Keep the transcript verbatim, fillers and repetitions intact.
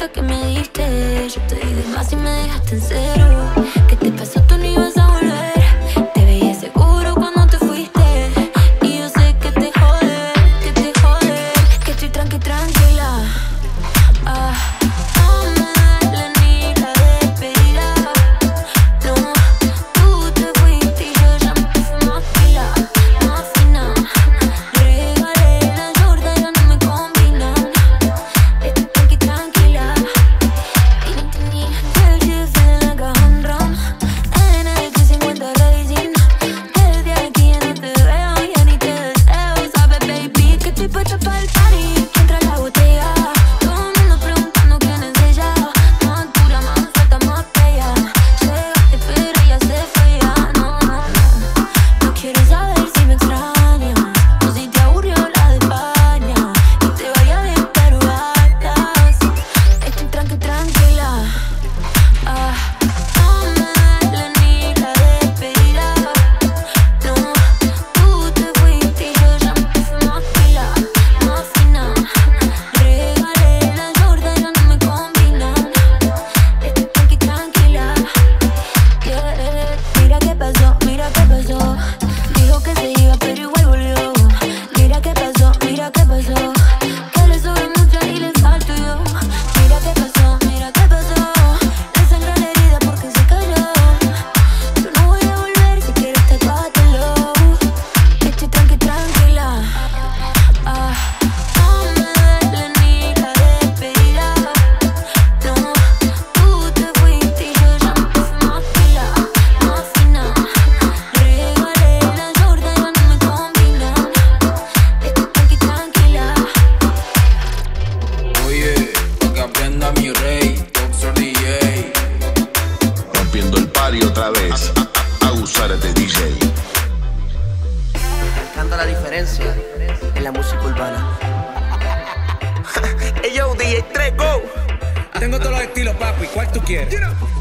respuesta que me diste. Yo te di de más y me dejaste en cero. ¿Qué te pasó? Tú no ibas a volver. Te veía seguro cuando te fuiste. Y yo sé que te jode, que te jode, que estoy tranqui, tranquila. Ah, no me duele ni la despedida. No, tú te fuiste y yo ya me fui más fila, más fina. Regalé la Jordan, ya no me combinan. Estoy tranqui, tranquila. Y no entendí el chef en la cajón ron. En el X cincuenta Racing. Desde aquí ya no te veo, ya ni te deseo. Sabes, baby, que estoy puesta para el party. Entra la botella. Tengo todos los estilos, papi. ¿Cuál tú quieres?